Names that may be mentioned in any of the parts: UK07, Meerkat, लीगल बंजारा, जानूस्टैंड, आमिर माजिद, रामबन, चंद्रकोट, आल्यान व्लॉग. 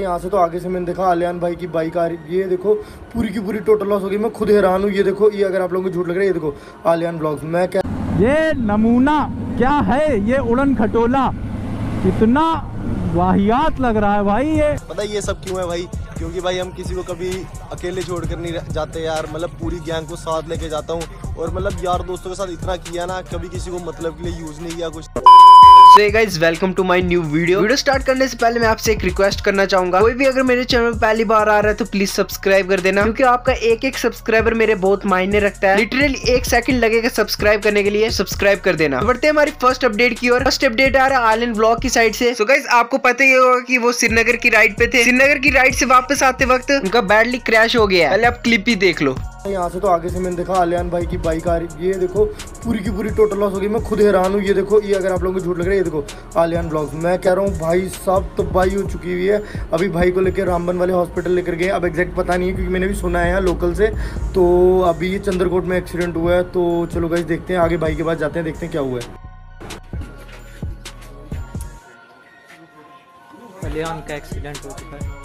यहाँ से तो आगे से मैंने देखा आल्यान भाई की बाइक आ रही, ये देखो पूरी की पूरी टोटल लॉस हो गई। मैं खुद हैरान हूँ। ये देखो, ये अगर आप लोगों को झूठ लग रहा है, ये देखो आल्यान व्लॉग। मैं क्या, ये नमूना क्या है, ये उड़न खटोला कितना वाहियात लग रहा है भाई। ये पता ये सब क्यों है भाई? क्योंकि भाई हम किसी को कभी अकेले छोड़कर नहीं जाते यार, मतलब पूरी गैंग को साथ लेके जाता हूँ। और मतलब यार दोस्तों के साथ इतना किया ना, कभी किसी को मतलब के लिए यूज नहीं किया कुछ। Hey guys, welcome to my new video। Video start करने से पहले मैं आपसे एक रिक्वेस्ट करना चाहूंगा, कोई भी अगर मेरे चैनल पर पहली बार आ रहा है तो प्लीज सब्सक्राइब कर देना, क्योंकि आपका एक एक सब्सक्राइबर मेरे बहुत मायने रखता है। लिटरली एक सेकंड लगेगा सब्सक्राइब करने के लिए, सब्सक्राइब कर देना। बढ़ते हैं हमारी फर्स्ट अपडेट की ओर। फर्स्ट अपडेट आ रहा है आल्यान व्लॉग की साइड से। So guys, आपको पता ही होगा कि वो श्रीनगर की राइड पे थे। श्रीनगर की राइड से वापस आते वक्त उनका बैडली क्रैश हो गया है। पहले आप क्लिप ही देख लो। यहाँ से तो आगे से मैंने देखा आल्यान भाई की बाइक आ रही, ये देखो पूरी की पूरी टोटल लॉस हो गई। मैं खुद हैरान हूँ। ये देखो, ये अगर आप लोगों को झूठ लग रहा है, ये देखो आल्यान व्लॉग। मैं कह रहा हूँ भाई साहब तो बाई हो चुकी हुई है। अभी भाई को लेकर रामबन वाले हॉस्पिटल लेकर गए। अब एग्जैक्ट पता नहीं है क्योंकि मैंने भी सुना है लोकल से। तो अभी ये चंद्रकोट में एक्सीडेंट हुआ है। तो चलो गाइस देखते हैं, आगे भाई के पास जाते हैं, देखते हैं क्या हुआ है। आल्यान का एक्सीडेंट हो चुका है।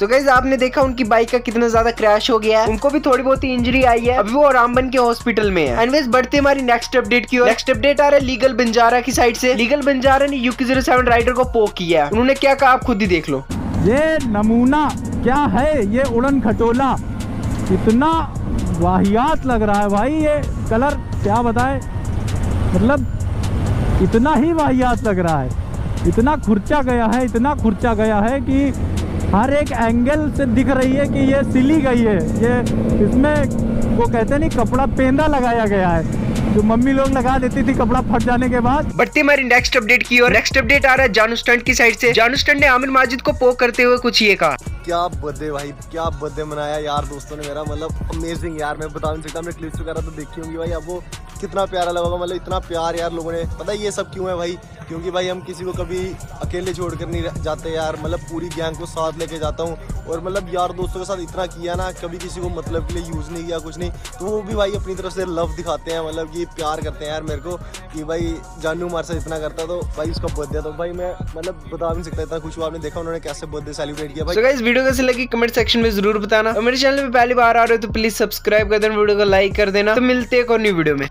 So guys, आपने देखा उनकी बाइक का कितना ज्यादा क्रैश हो गया है। उनको भी थोड़ी बहुत ही इंजरी आई है। अभी वो रामबन के हॉस्पिटल में है। एंड बढ़ते हमारी नेक्स्ट अपडेट की ओर। नेक्स्ट अपडेट आ रहा है लीगल बंजारा की साइड से। लीगल बंजारा ने UK07 राइडर को पोक किया है। उन्होंने क्या कहा आप खुद ही देख लो। ये नमूना क्या है, ये उड़न खटोला कितना वाहियात लग रहा है भाई। ये कलर क्या बताए, मतलब इतना ही वाहियात लग रहा है। इतना खुर्चा गया है, इतना खुर्चा गया है कि हर एक एंगल से दिख रही है कि ये सिली गई है। ये इसमें वो कहते नहीं, कपड़ा पेंदा लगाया गया है जो मम्मी लोग लगा देती थी कपड़ा फट जाने के बाद। बढ़ती हमारी नेक्स्ट अपडेट की और। नेक्स्ट अपडेट आ रहा है जानूस्टैंड की साइड से। जानूस्टैंड ने आमिर माजिद को पोक करते हुए कुछ ये कहा। क्या बर्थडे भाई, क्या बर्थडे मनाया यार दोस्तों ने मेरा, मतलब अमेजिंग यार। मैं बता नहीं सकता, हमने क्लिप्स वगैरह तो देखी होंगी भाई। अब वो कितना प्यारा लगा, मतलब इतना प्यार यार लोगों ने। पता ये सब क्यों है भाई? क्योंकि भाई हम किसी को कभी अकेले छोड़कर नहीं जाते यार, मतलब पूरी गैंग को साथ लेके जाता हूँ। और मतलब यार दोस्तों के साथ इतना किया ना, कभी किसी को मतलब के लिए यूज़ नहीं किया कुछ नहीं। तो वो भी भाई अपनी तरफ से लव दिखाते हैं, मतलब कि प्यार करते हैं यार मेरे को कि भाई जानू हमारे साथ इतना करता। तो भाई उसका बर्थडे, तो भाई मैं मतलब बता नहीं सकता इतना खुश हुआ। आपने देखा उन्होंने कैसे बर्थडे सेलिब्रेट किया भाई। So guys, वीडियो कैसे लगी कमेंट सेक्शन में जरूर बताना। और मेरे चैनल पर पहली बार आ रहे हो तो प्लीज सब्सक्राइब कर देना, वीडियो को लाइक कर देना। तो मिलते हैं एक और न्यू वीडियो में।